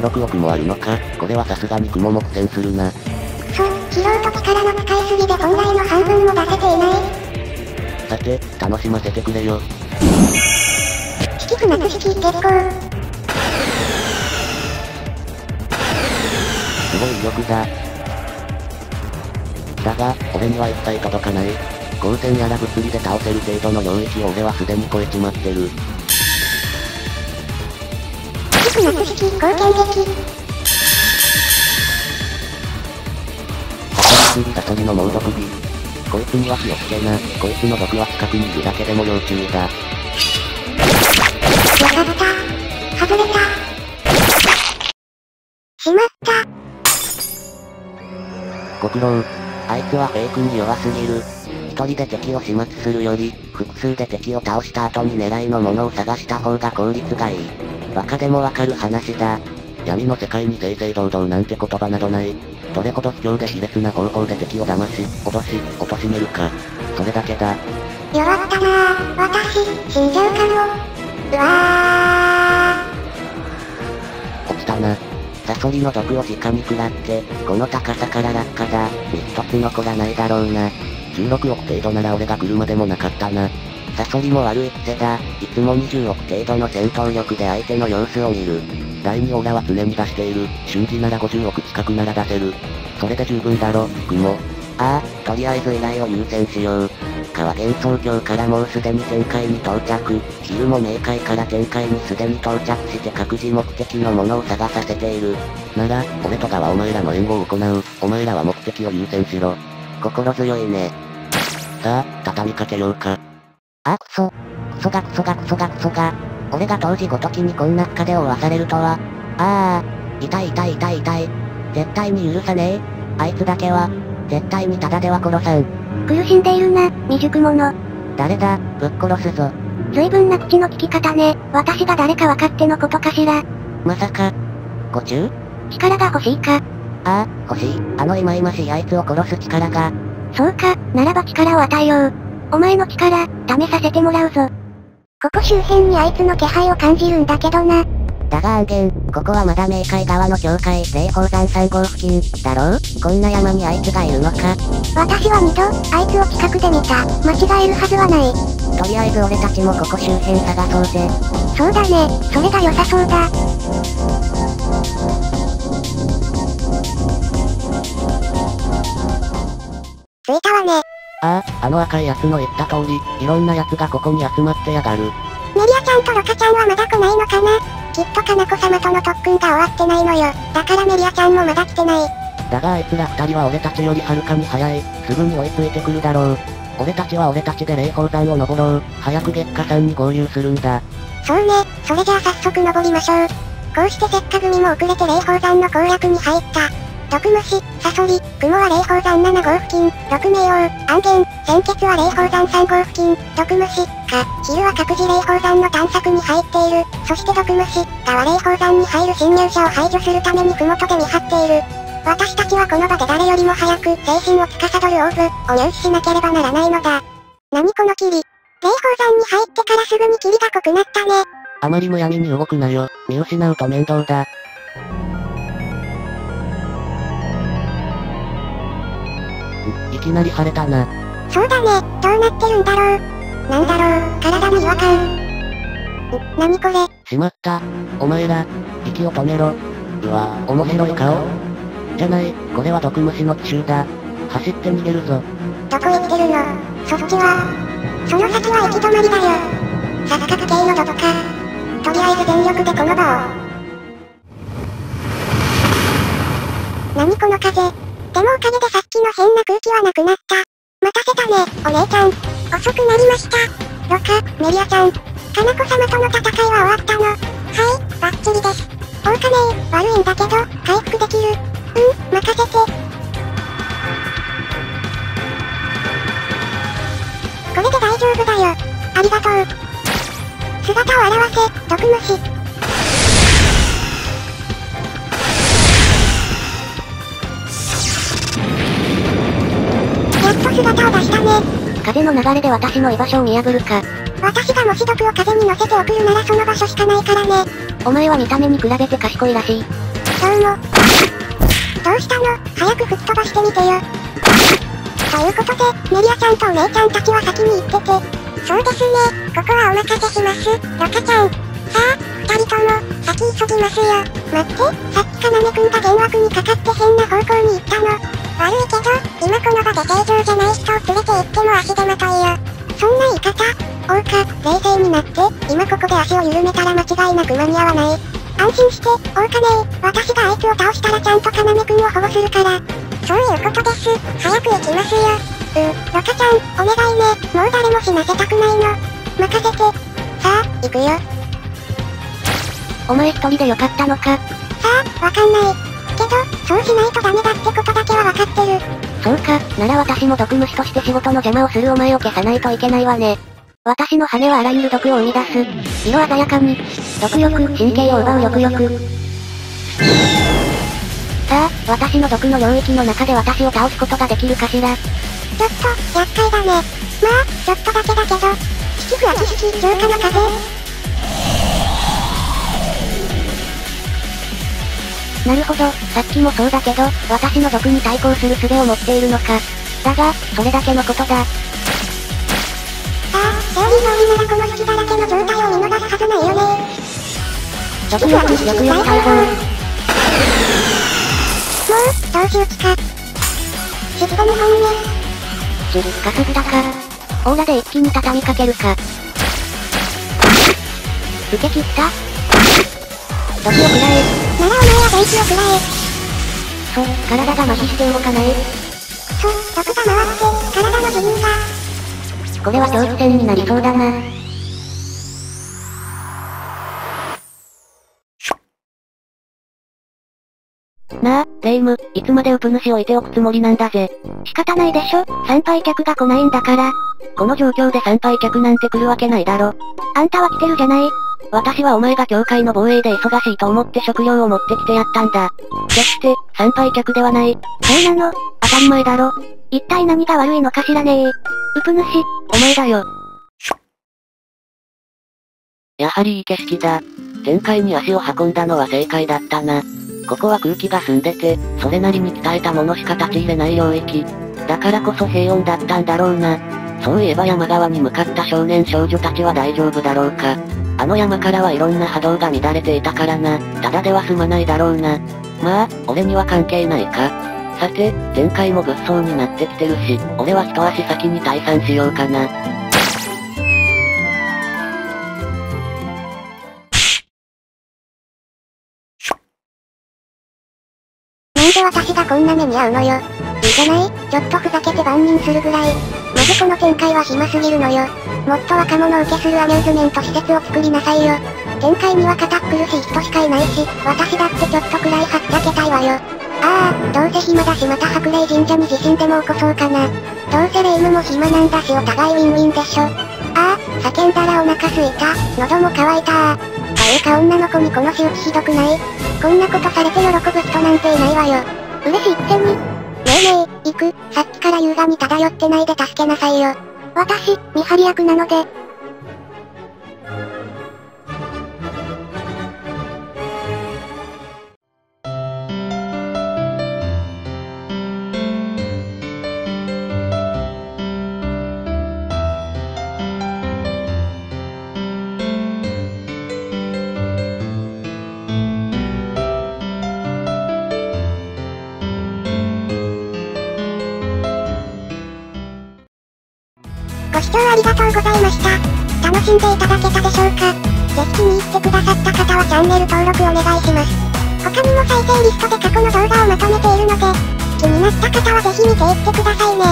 16億もあるのか、これはさすがに雲も苦戦するな。そう、素人力の使いすぎで本来の半分も出せていない。さて、楽しませてくれよ。敷くなく敷いていこう。すごい威力だ。だが、俺には一切届かない。光線やら物理で倒せる程度の領域を俺はすでに超えちまってる。敷くなく敷、貢献的。サソリの猛毒ビ。こいつには気をつけな。こいつの毒は近くにいるだけでも要注意だ。やられた。外れた。しまった。ご苦労。あいつはフェイクに弱すぎる。一人で敵を始末するより、複数で敵を倒した後に狙いのものを探した方が効率がいい。バカでもわかる話だ。闇の世界に正々堂々なんて言葉などない。どれほど卑怯で卑劣な方法で敵を騙し、脅し、貶めるか。それだけだ。弱ったなぁ。私、死んじゃうかも。うわぁ。落ちたな。サソリの毒を直に食らって、この高さから落下だ。身一つ残らないだろうな。16億程度なら俺が来るまでもなかったな。サソリも悪い癖だ。いつも20億程度の戦闘力で相手の様子を見る。第2オーラは常に出している。瞬時なら50億近くなら出せる。それで十分だろ、雲。ああ、とりあえず依頼を優先しよう。蚊は幻想郷からもうすでに天界に到着。昼も冥界から天界にすでに到着して各自目的のものを探させている。なら、俺とかはお前らの援護を行う。お前らは目的を優先しろ。心強いね。さあ、畳みかけようか。あくそ。くそがくそがくそがくそが。俺が当時ごときにこんな深で追わされるとは。ああ。痛い痛い痛い痛い。絶対に許さねえ。あいつだけは、絶対にただでは殺さん。苦しんでいるな、未熟者。誰だ、ぶっ殺すぞ。随分な口の利き方ね。私が誰か分かってのことかしら。まさか。ご中？力が欲しいか。ああ、欲しい。あの忌々しいあいつを殺す力が。そうか、ならば力を与えよう。お前の力、試させてもらうぞ。ここ周辺にあいつの気配を感じるんだけどな。だが案件、ここはまだ冥界側の境界、霊宝山3号付近、だろう？こんな山にあいつがいるのか。私はあいつを近くで見た。間違えるはずはない。とりあえず俺たちもここ周辺探そうぜ。そうだね、それが良さそうだ。着いたわね。ああ、あの赤いやつの言った通り、いろんなやつがここに集まってやがる。メリアちゃんとロカちゃんはまだ来ないのかな。きっとかなこ様との特訓が終わってないのよ。だからメリアちゃんもまだ来てない。だがあいつら二人は俺たちよりはるかに早い。すぐに追いついてくるだろう。俺たちは俺たちで霊宝山を登ろう。早く月下山に合流するんだ。そうね、それじゃあ早速登りましょう。こうしてせっか組も遅れて霊宝山の攻略に入った。毒虫、サソリ、雲は霊宝山7号付近、毒冥王、暗剣、鮮血は霊宝山3号付近、毒虫、蚊、昼は各自霊宝山の探索に入っている。そして毒虫、蚊は霊宝山に入る侵入者を排除するために麓で見張っている。私たちはこの場で誰よりも早く、精神を司るオーブを入手しなければならないのだ。何この霧。霊宝山に入ってからすぐに霧が濃くなったね。あまりむやみに動くなよ。見失うと面倒だ。いきなり晴れたな。そうだね、どうなってるんだろう。なんだろう、体に違和感。何これ。しまった、お前ら、息を止めろ。うわ、面白い顔。じゃない、これは毒虫の奇襲だ。走って逃げるぞ。どこ行ってるの、そっちは。その先は行き止まりだよ。錯覚系の毒か。とりあえず全力でこの場を。何この風。でもおかげでさっきの変な空気はなくなった。待たせたね、お姉ちゃん。遅くなりました。ロカ、メリアちゃん。かなこ様との戦いは終わったの。はい、バッチリです。オオカメイ、悪いんだけど、回復できる。うん、任せて。これで大丈夫だよ。ありがとう。姿を現せ、毒虫。姿を出したね。風の流れで私の居場所を見破るか。私がもし毒を風に乗せて送るならその場所しかないからね。お前は見た目に比べて賢いらしい。そうも。どうしたの？早く吹っ飛ばしてみてよ。ということで、メリアちゃんとお姉ちゃんたちは先に行ってて。そうですね、ここはお任せします、ロカちゃん。さあ、二人とも、先急ぎますよ。待って、さっきカナメくんが幻惑にかかって変な方向に行ったの。悪いけど、今この場で正常じゃない人を連れて行っても足でまたいよ。そんな言い方、オウカ、冷静になって、今ここで足を緩めたら間違いなく間に合わない。安心して、オウカねー、私があいつを倒したらちゃんとカナメくんを保護するから。そういうことです、早く行きますよ。ロカちゃん、お願いね。もう誰も死なせたくないの。任せて。さあ、行くよ。お前一人でよかったのか。さあ、わかんない。けど、そうしないとダメだってことだけはわかってる。そうか、なら私も毒虫として仕事の邪魔をするお前を消さないといけないわね。私の羽はあらゆる毒を生み出す。色鮮やかに。毒欲、神経を奪う抑欲。さあ、私の毒の領域の中で私を倒すことができるかしら。ちょっと、厄介だね。まあ、ちょっとだけだけど。引き不足引き、浄化の風。なるほど、さっきもそうだけど、私の毒に対抗する術を持っているのか。だが、それだけのことだ。さあ、セオリー通りならこの引きだらけの状態を見逃すはずないよね。毒欲、抑欲解放。もう、どうしようか。静かに本音。かすぶだか。オーラで一気に畳みかけるか。受け切った。毒を食らえ。ならお前は電気を食らえ。そう、体が麻痺して動かない。そう、毒が回って、体の自由が。これは長期戦になりそうだな。なあ、霊夢、いつまでウプ主を置いておくつもりなんだぜ。仕方ないでしょ、参拝客が来ないんだから。この状況で参拝客なんて来るわけないだろ。あんたは来てるじゃない。私はお前が教会の防衛で忙しいと思って食料を持ってきてやったんだ。決して、参拝客ではない。そうなの、当たり前だろ。一体何が悪いのかしらねえ。ウプ主、お前だよ。やはりいい景色だ。前回に足を運んだのは正解だったな。ここは空気が澄んでて、それなりに鍛えた者しか立ち入れない領域。だからこそ平穏だったんだろうな。そういえば山側に向かった少年少女たちは大丈夫だろうか。あの山からはいろんな波動が乱れていたからな。ただでは済まないだろうな。まあ、俺には関係ないか。さて、前回も物騒になってきてるし、俺は一足先に退散しようかな。私がこんな目に遭うのよ。いいじゃない、ちょっとふざけて万人するぐらい。まずこの展開は暇すぎるのよ。もっと若者受けするアミューズメント施設を作りなさいよ。展開には堅っ苦しい人しかいないし、私だってちょっとくらいはっちゃけたいわよ。ああ、どうせ暇だしまた白麗神社に地震でも起こそうかな。どうせ霊夢も暇なんだしお互いウィンウィンでしょ。ああ、叫んだらお腹すいた、喉も渇いたー。というか女の子にこの仕打ちひどくない？こんなことされて喜ぶ人なんていないわよ。嬉しいくせに。ねえねえ、行く。さっきから優雅に漂ってないで助けなさいよ。私、見張り役なので。ご視聴ありがとうございました。楽しんでいただけたでしょうか？ぜひ気に入ってくださった方はチャンネル登録お願いします。他にも再生リストで過去の動画をまとめているので、気になった方はぜひ見ていってくださいね。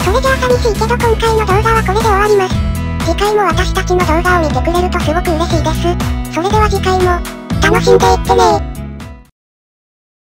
それじゃあ寂しいけど今回の動画はこれで終わります。次回も私たちの動画を見てくれるとすごく嬉しいです。それでは次回も、楽しんでいってねー。